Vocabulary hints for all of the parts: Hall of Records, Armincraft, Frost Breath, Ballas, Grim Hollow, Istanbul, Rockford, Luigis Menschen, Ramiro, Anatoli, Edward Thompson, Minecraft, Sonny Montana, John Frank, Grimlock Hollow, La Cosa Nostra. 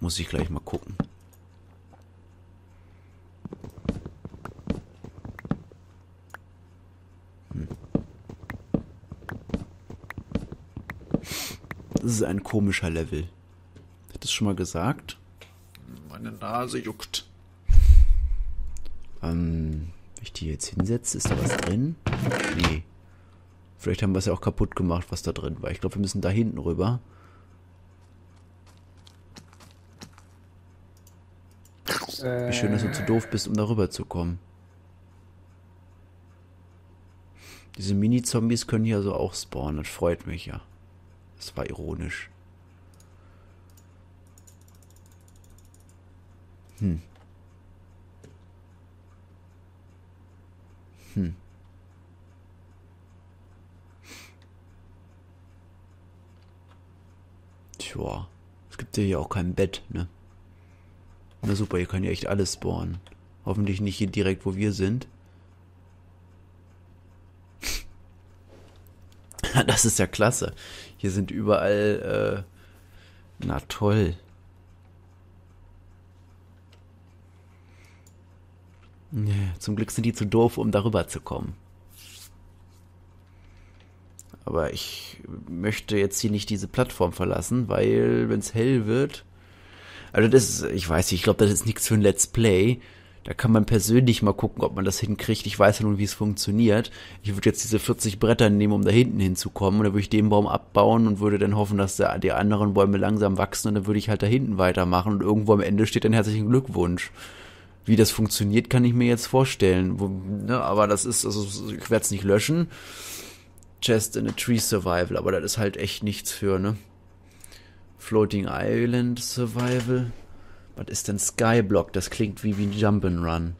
Muss ich gleich mal gucken. Das ist ein komischer Level. Ich hätte es schon mal gesagt. Meine Nase juckt. Wenn ich die jetzt hinsetze, ist da was drin? Nee. Vielleicht haben wir es ja auch kaputt gemacht, was da drin war. Ich glaube, wir müssen da hinten rüber. Wie schön, dass du zu doof bist, um da rüber zu kommen. Diese Mini-Zombies können hier so auch spawnen. Das freut mich ja. Das war ironisch. Tja, es gibt ja hier auch kein Bett, ne? Na super, hier kann ja echt alles spawnen. Hoffentlich nicht hier direkt, wo wir sind. Das ist ja klasse. Hier sind überall, na toll. Zum Glück sind die zu doof, um darüber zu kommen. Aber ich möchte jetzt hier nicht diese Plattform verlassen, weil, wenn es hell wird... Also das ist, ich weiß nicht, ich glaube, das ist nichts für ein Let's Play. Da kann man persönlich mal gucken, ob man das hinkriegt. Ich weiß ja nun, wie es funktioniert. Ich würde jetzt diese 40 Bretter nehmen, um da hinten hinzukommen. Und dann würde ich den Baum abbauen und würde dann hoffen, dass die anderen Bäume langsam wachsen. Und dann würde ich halt da hinten weitermachen. Und irgendwo am Ende steht dann herzlichen Glückwunsch. Wie das funktioniert, kann ich mir jetzt vorstellen. Aber das ist, also ich werde es nicht löschen. Chest in a Tree Survival. Aber das ist halt echt nichts für, ne? Floating Island Survival. Was ist denn Skyblock? Das klingt wie ein Jump'n'Run.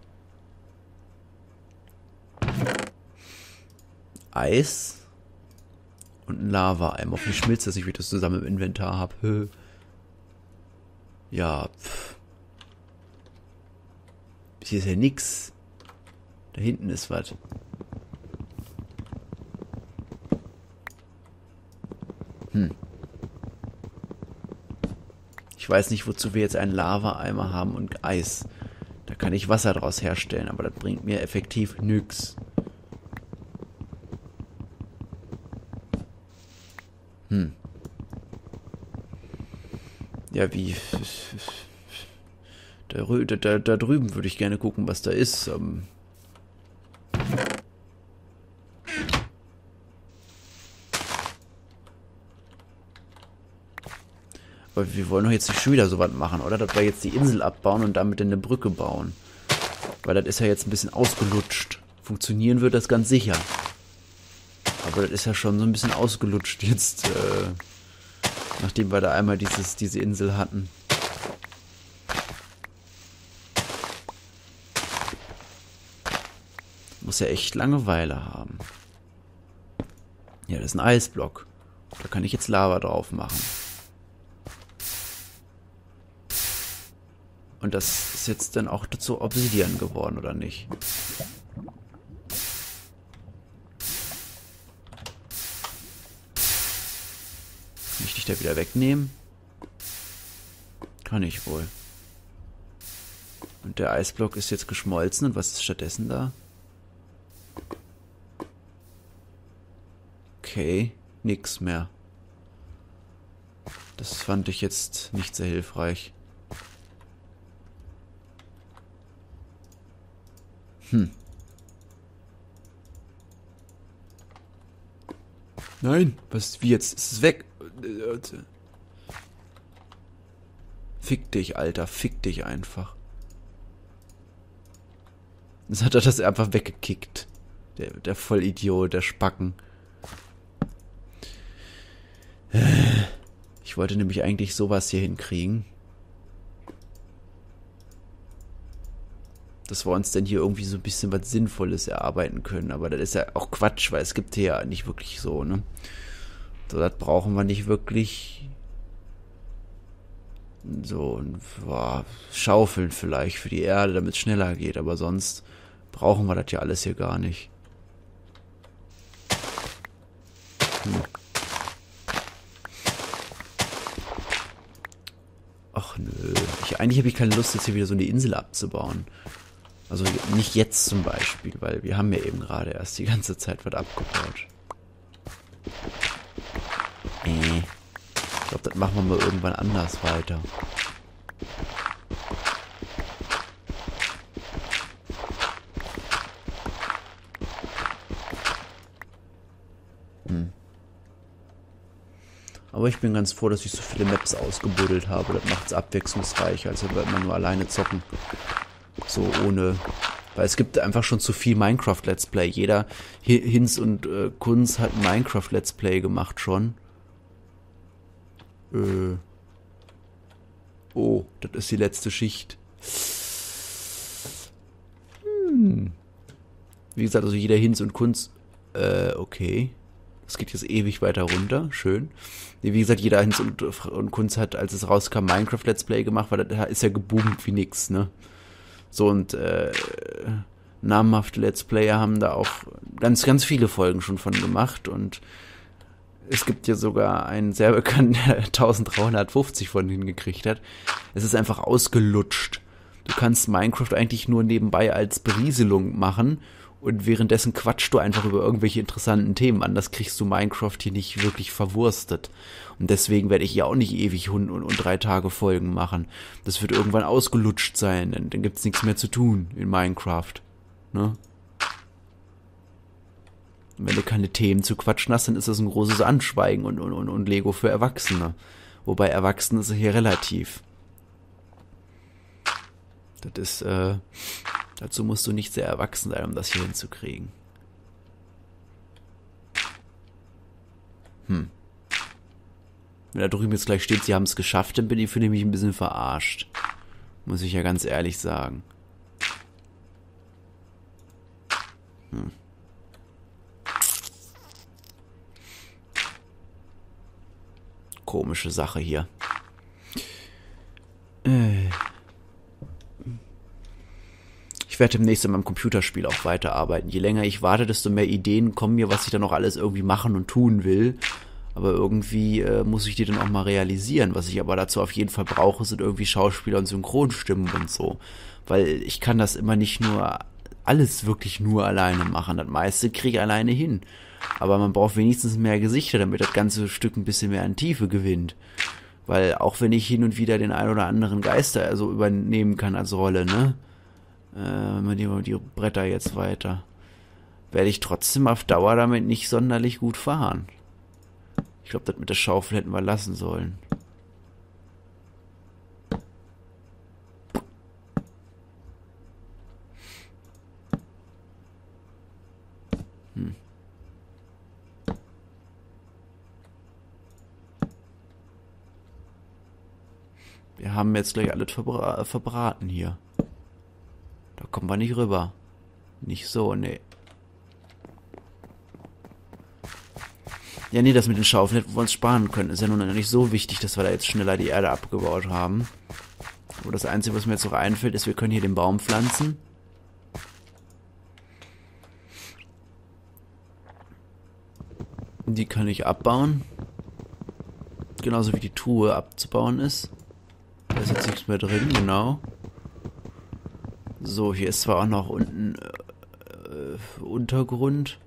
Eis und ein Lava-Eim. Hoffentlich schmilzt das nicht, wie ich das zusammen im Inventar habe. Ja. Pff. Hier ist ja nix. Da hinten ist was. Ich weiß nicht, wozu wir jetzt einen Lava-Eimer haben und Eis. Da kann ich Wasser draus herstellen, aber das bringt mir effektiv nix. Ja, wie... Da drüben würde ich gerne gucken, was da ist. Aber wir wollen doch jetzt nicht schon wieder sowas machen, oder? Dass wir jetzt die Insel abbauen und damit dann eine Brücke bauen. Weil das ist ja jetzt ein bisschen ausgelutscht. Funktionieren wird das ganz sicher. Aber das ist ja schon so ein bisschen ausgelutscht jetzt, nachdem wir da einmal diese Insel hatten. Muss ja echt Langeweile haben. Ja, das ist ein Eisblock. Da kann ich jetzt Lava drauf machen. Und das ist jetzt dann auch dazu Obsidian geworden, oder nicht? Kann ich dich da wieder wegnehmen? Kann ich wohl. Und der Eisblock ist jetzt geschmolzen. Und was ist stattdessen da? Okay, nix mehr. Das fand ich jetzt nicht sehr hilfreich. Nein, was, wie jetzt? Ist es weg? Fick dich, Alter. Fick dich einfach. Jetzt hat er das einfach weggekickt. Der Vollidiot, der Spacken. Ich wollte nämlich eigentlich sowas hier hinkriegen. Dass wir uns denn hier irgendwie so ein bisschen was Sinnvolles erarbeiten können. Aber das ist ja auch Quatsch, weil es gibt hier ja nicht wirklich so, ne? So, das brauchen wir nicht wirklich. So, boah, Schaufeln vielleicht für die Erde, damit es schneller geht. Aber sonst brauchen wir das ja alles hier gar nicht. Ach nö. Eigentlich habe ich keine Lust, jetzt hier wieder so eine Insel abzubauen. Also nicht jetzt zum Beispiel, weil wir haben ja eben gerade erst die ganze Zeit was abgebaut. Ich glaube, das machen wir mal irgendwann anders weiter. Aber ich bin ganz froh, dass ich so viele Maps ausgebuddelt habe. Das macht es abwechslungsreich, als wenn wir immer nur alleine zocken. So ohne... Weil es gibt einfach schon zu viel Minecraft-Let's Play. Jeder Hinz und Kunz hat ein Minecraft-Let's Play gemacht schon. Oh, das ist die letzte Schicht. Wie gesagt, also jeder Hinz und Kunz... okay. Es geht jetzt ewig weiter runter, schön. Wie gesagt, jeder Hinz und Kunz hat, als es rauskam, Minecraft Let's Play gemacht, weil da ist ja geboomt wie nix, ne? So, und namhafte Let's Player haben da auch ganz, ganz viele Folgen schon von gemacht. Und es gibt ja sogar einen sehr bekannten, der 1350 von hingekriegt hat. Es ist einfach ausgelutscht. Du kannst Minecraft eigentlich nur nebenbei als Berieselung machen. Und währenddessen quatschst du einfach über irgendwelche interessanten Themen an. Das kriegst du Minecraft hier nicht wirklich verwurstet. Und deswegen werde ich hier auch nicht ewig und 3 Tage Folgen machen. Das wird irgendwann ausgelutscht sein. Denn dann gibt es nichts mehr zu tun in Minecraft. Ne? Und wenn du keine Themen zu quatschen hast, dann ist das ein großes Anschweigen und Lego für Erwachsene. Wobei Erwachsene ist hier relativ. Das ist, dazu musst du nicht sehr erwachsen sein, um das hier hinzukriegen. Wenn da drüben jetzt gleich steht, sie haben es geschafft, dann bin ich für mich ein bisschen verarscht. Muss ich ja ganz ehrlich sagen. Komische Sache hier. Ich werde demnächst an meinem Computerspiel auch weiterarbeiten. Je länger ich warte, desto mehr Ideen kommen mir, was ich dann noch alles irgendwie machen und tun will. Aber irgendwie muss ich die dann auch mal realisieren. Was ich aber dazu auf jeden Fall brauche, sind irgendwie Schauspieler und Synchronstimmen und so. Weil ich kann das immer nicht nur, alles wirklich nur alleine machen. Das meiste kriege ich alleine hin. Aber man braucht wenigstens mehr Gesichter, damit das ganze Stück ein bisschen mehr an Tiefe gewinnt. Weil auch wenn ich hin und wieder den einen oder anderen Geister also übernehmen kann als Rolle, ne? Wenn wir die Bretter jetzt weiter, werde ich trotzdem auf Dauer damit nicht sonderlich gut fahren. Ich glaube, das mit der Schaufel hätten wir lassen sollen. Wir haben jetzt gleich alles verbraten hier. Da kommen wir nicht rüber. Nicht so, nee. Ja, nee, das mit den Schaufeln hätten wir uns sparen können. Ist ja nun noch nicht so wichtig, dass wir da jetzt schneller die Erde abgebaut haben. Aber das Einzige, was mir jetzt noch einfällt, ist, wir können hier den Baum pflanzen. Die kann ich abbauen. Genauso wie die Truhe abzubauen ist. Da ist jetzt nichts mehr drin, genau. So, hier ist zwar auch noch unten Untergrund,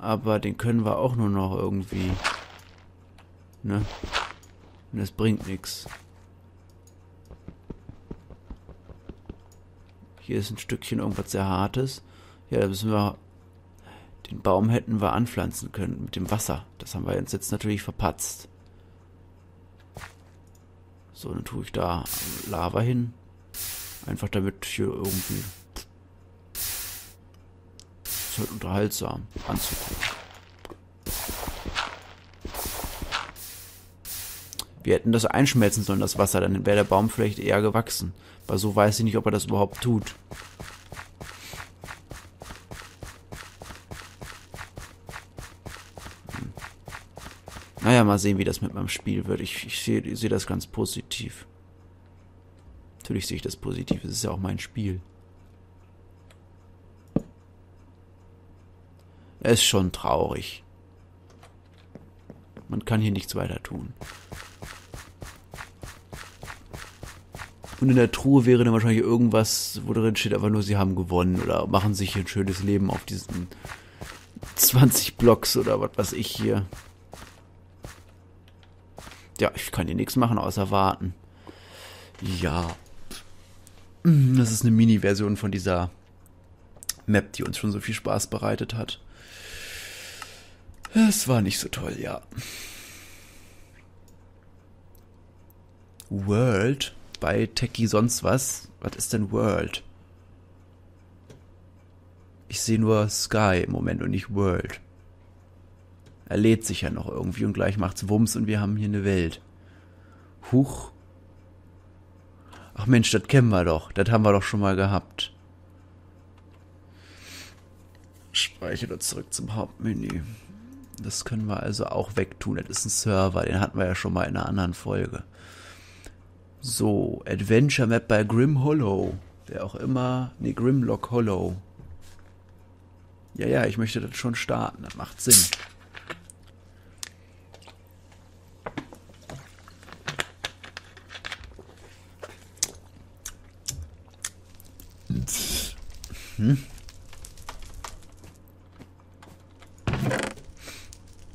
aber den können wir auch nur noch irgendwie, ne? Und das bringt nichts. Hier ist ein Stückchen irgendwas sehr Hartes. Ja, da müssen wir, den Baum hätten wir anpflanzen können mit dem Wasser. Das haben wir uns jetzt natürlich verpatzt. So, dann tue ich da Lava hin. Einfach damit hier irgendwie... Ist halt unterhaltsam anzugucken. Wir hätten das einschmelzen sollen, das Wasser, dann wäre der Baum vielleicht eher gewachsen. Weil so weiß ich nicht, ob er das überhaupt tut. Naja, mal sehen, wie das mit meinem Spiel wird. Ich sehe das ganz positiv. Natürlich sehe ich das positiv, es ist ja auch mein Spiel. Es ist schon traurig. Man kann hier nichts weiter tun. Und in der Truhe wäre dann wahrscheinlich irgendwas, wo drin steht einfach nur, sie haben gewonnen oder machen sich ein schönes Leben auf diesen 20 Blocks oder was weiß ich hier. Ja, ich kann hier nichts machen, außer warten. Ja. Das ist eine Mini-Version von dieser Map, die uns schon so viel Spaß bereitet hat. Es war nicht so toll, ja. World? Bei Techie sonst was? Was ist denn World? Ich sehe nur Sky im Moment und nicht World. Er lädt sich ja noch irgendwie und gleich macht's Wumms und wir haben hier eine Welt. Huch. Ach Mensch, das kennen wir doch. Das haben wir doch schon mal gehabt. Speichere das zurück zum Hauptmenü. Das können wir also auch wegtun. Das ist ein Server, den hatten wir ja schon mal in einer anderen Folge. So, Adventure Map bei Grim Hollow. Wer auch immer. Ne, Grimlock Hollow. Ja, ja, ich möchte das schon starten. Das macht Sinn. Hm?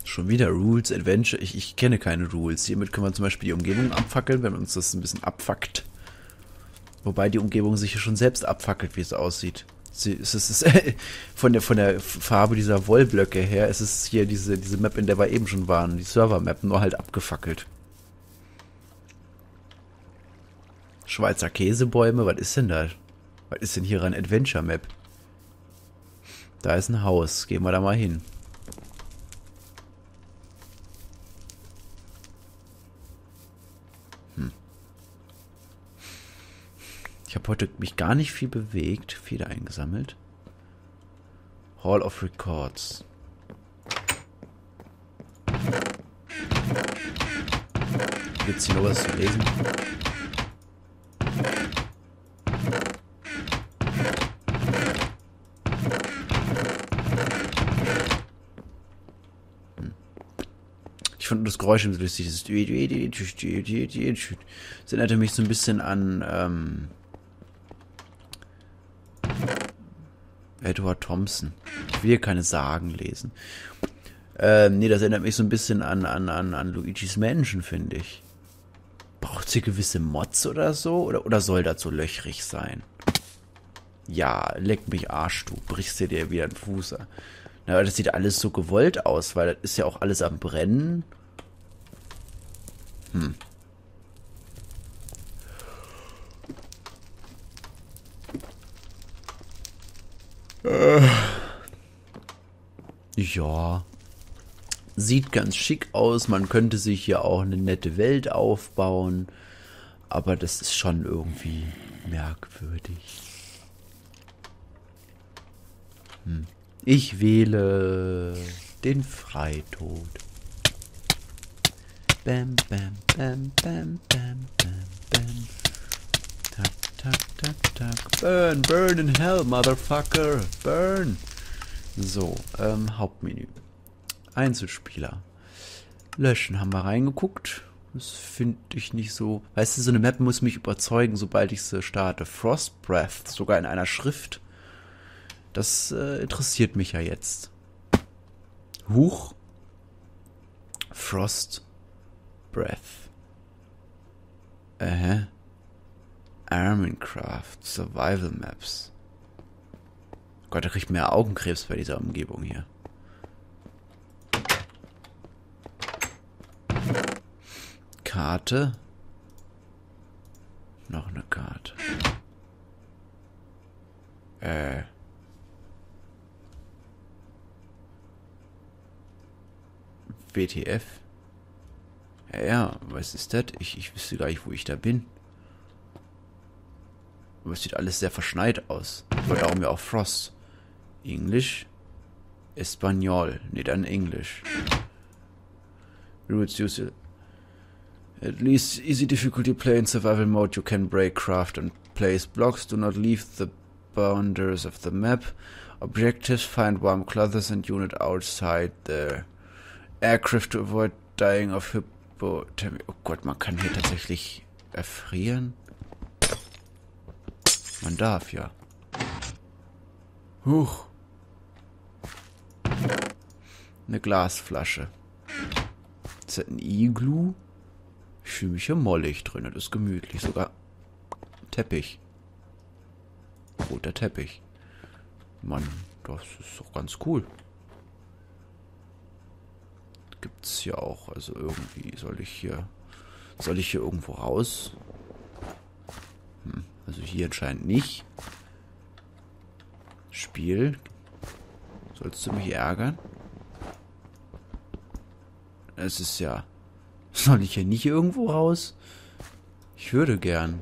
Schon wieder Rules, Adventure. Ich kenne keine Rules. Hiermit können wir zum Beispiel die Umgebung abfackeln, wenn uns das ein bisschen abfuckt. Wobei die Umgebung sich ja schon selbst abfackelt, wie es aussieht. Von der Farbe dieser Wollblöcke her ist es hier diese Map, in der wir eben schon waren. Die Server-Map, nur halt abgefackelt. Schweizer Käsebäume, was ist denn da? Was ist denn hier ein Adventure-Map? Da ist ein Haus. Gehen wir da mal hin. Hm. Ich habe heute mich gar nicht viel bewegt. Feder eingesammelt. Hall of Records. Gibt's hier noch was zu lesen? Ich fand das Geräusch so lustig. Das erinnerte mich so ein bisschen an Edward Thompson. Ich will hier keine Sagen lesen. Nee, das erinnert mich so ein bisschen an Luigis Menschen, finde ich. Braucht sie gewisse Mods oder so? Oder soll das so löchrig sein? Ja, leck mich Arsch, du brichst dir wieder den Fuß an. Na, das sieht alles so gewollt aus, weil das ist ja auch alles am Brennen. Hm. Ja. Sieht ganz schick aus. Man könnte sich hier auch eine nette Welt aufbauen. Aber das ist schon irgendwie merkwürdig. Hm. Ich wähle den Freitod. Bam, bam, bam, bam, bam, bam, bam. Tak, tak, tak, tak. Burn, burn in hell, motherfucker. Burn. So, Hauptmenü. Einzelspieler. Löschen haben wir reingeguckt. Das finde ich nicht so... Weißt du, so eine Map muss mich überzeugen, sobald ich sie starte. Frost Breath, sogar in einer Schrift. Das interessiert mich ja jetzt. Huch. Frost Breath. Armincraft. Survival Maps. Gott, da kriegt man ja Augenkrebs bei dieser Umgebung hier. Karte. Noch eine Karte. WTF? Ja, was ist das? Ich wüsste gar nicht, wo ich da bin. Aber es sieht alles sehr verschneit aus. Aber darum ja auch Frost. Englisch. Espanol. Ne, dann Englisch. Roots use at least easy difficulty play in survival mode. You can break, craft and place blocks. Do not leave the boundaries of the map. Objectives find warm clothes and unit outside the... Aircraft to avoid dying of hypothermia. Oh Gott, man kann hier tatsächlich erfrieren. Man darf ja. Huch. Eine Glasflasche. Ist das ein Iglu? Ich fühle mich hier mollig drin. Das ist gemütlich. Sogar Teppich. Roter Teppich. Mann, das ist doch ganz cool. Gibt's hier auch. Also irgendwie soll ich hier... Soll ich hier irgendwo raus? Hm, also hier anscheinend nicht. Spiel. Sollst du mich ärgern? Es ist ja... Soll ich hier nicht irgendwo raus? Ich würde gern.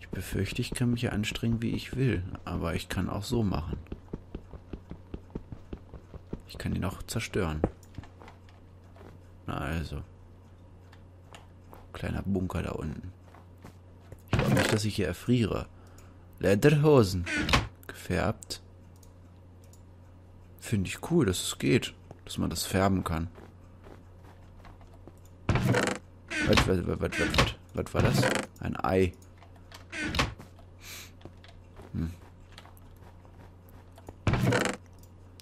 Ich befürchte, ich kann mich hier anstrengen, wie ich will. Aber ich kann auch so machen. Ich kann ihn auch zerstören. Na also. Kleiner Bunker da unten. Ich glaube nicht, dass ich hier erfriere. Lederhosen. Gefärbt. Finde ich cool, dass es geht. Dass man das färben kann. Was war das? Ein Ei. Hm.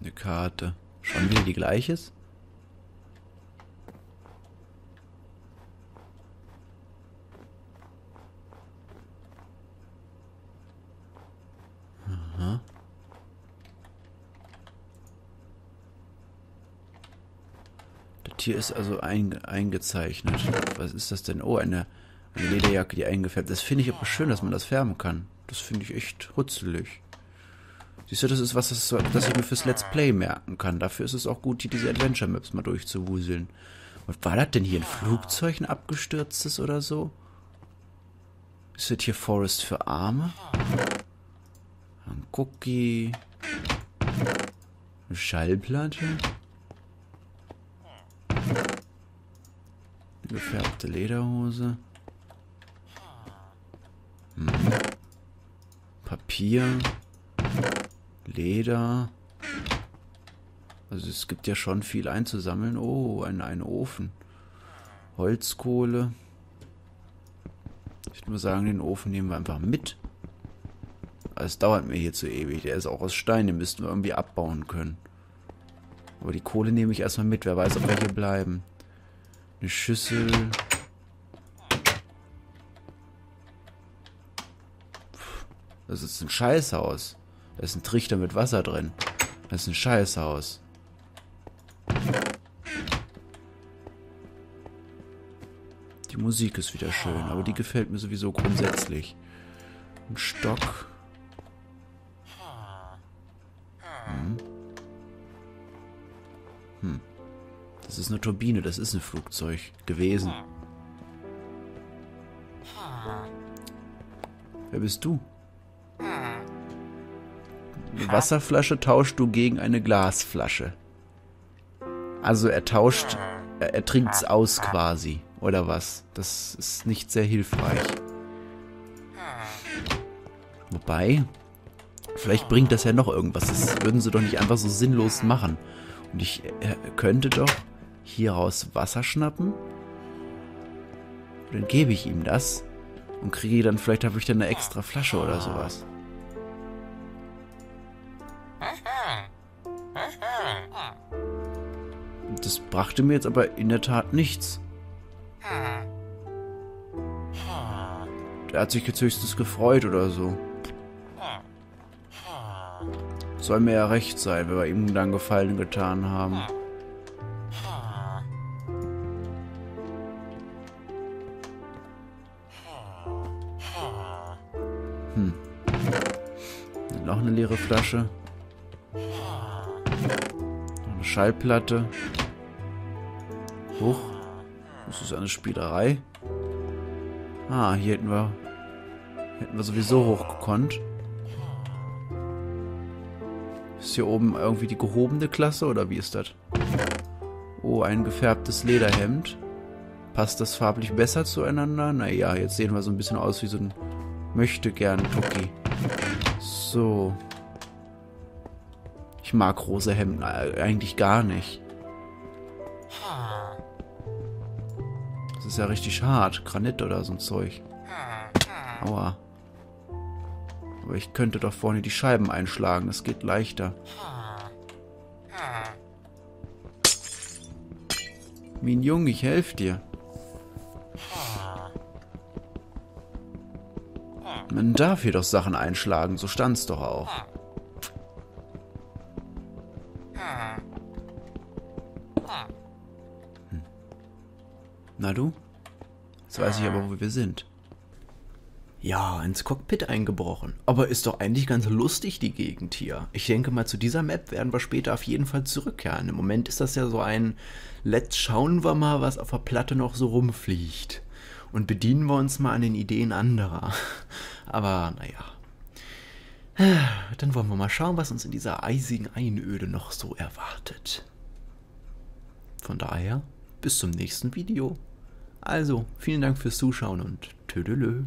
Eine Karte. Schon wieder die gleiche? Hier ist also eingezeichnet. Was ist das denn? Oh, eine Lederjacke, die eingefärbt ist. Das finde ich aber schön, dass man das färben kann. Das finde ich echt rutzelig. Siehst du, das ist was, das ich mir fürs Let's Play merken kann. Dafür ist es auch gut, hier diese Adventure-Maps mal durchzuwuseln. Was war das denn hier? Ein Flugzeug, ein abgestürztes oder so? Ist das hier Forest für Arme? Ein Cookie. Eine Schallplatte. Gefärbte Lederhose. Hm. Papier. Leder. Also es gibt ja schon viel einzusammeln. Oh, ein Ofen. Holzkohle. Ich würde mal sagen, den Ofen nehmen wir einfach mit. Es dauert mir hier zu ewig. Der ist auch aus Stein. Den müssten wir irgendwie abbauen können. Aber die Kohle nehme ich erstmal mit. Wer weiß, ob wir hier bleiben. Eine Schüssel. Das ist ein Scheißhaus. Da ist ein Trichter mit Wasser drin. Das ist ein Scheißhaus. Die Musik ist wieder schön, aber die gefällt mir sowieso grundsätzlich. Ein Stock. Hm. Hm. Das ist eine Turbine, das ist ein Flugzeug gewesen. Wer bist du? Eine Wasserflasche tauschst du gegen eine Glasflasche. Also er trinkt's aus quasi, oder was? Das ist nicht sehr hilfreich. Wobei, vielleicht bringt das ja noch irgendwas. Das würden sie doch nicht einfach so sinnlos machen. Und ich könnte doch hieraus Wasser schnappen. Dann gebe ich ihm das und kriege dann, vielleicht habe ich dann eine extra Flasche oder sowas. Das brachte mir jetzt aber in der Tat nichts. Der hat sich jetzt höchstens gefreut oder so. Soll mir ja recht sein, wenn wir ihm dann Gefallen getan haben. Hm. Noch eine leere Flasche. Noch eine Schallplatte. Huch. Das ist eine Spielerei. Ah, hier hätten wir sowieso hochgekonnt. Ist hier oben irgendwie die gehobene Klasse oder wie ist das? Oh, ein gefärbtes Lederhemd. Passt das farblich besser zueinander? Naja, jetzt sehen wir so ein bisschen aus wie so ein Möchte-gern-Tucki. So. Ich mag rosa Hemden eigentlich gar nicht. Das ist ja richtig hart. Granit oder so ein Zeug. Aua. Aber ich könnte doch vorne die Scheiben einschlagen. Das geht leichter. Mein Junge, ich helfe dir. Man darf hier doch Sachen einschlagen. So stand's doch auch. Hm. Na du? Jetzt weiß ich aber, wo wir sind. Ja, ins Cockpit eingebrochen. Aber ist doch eigentlich ganz lustig, die Gegend hier. Ich denke mal, zu dieser Map werden wir später auf jeden Fall zurückkehren. Im Moment ist das ja so ein, let's schauen wir mal, was auf der Platte noch so rumfliegt. Und bedienen wir uns mal an den Ideen anderer. Aber, naja. Dann wollen wir mal schauen, was uns in dieser eisigen Einöde noch so erwartet. Von daher, bis zum nächsten Video. Also, vielen Dank fürs Zuschauen und tüdelö.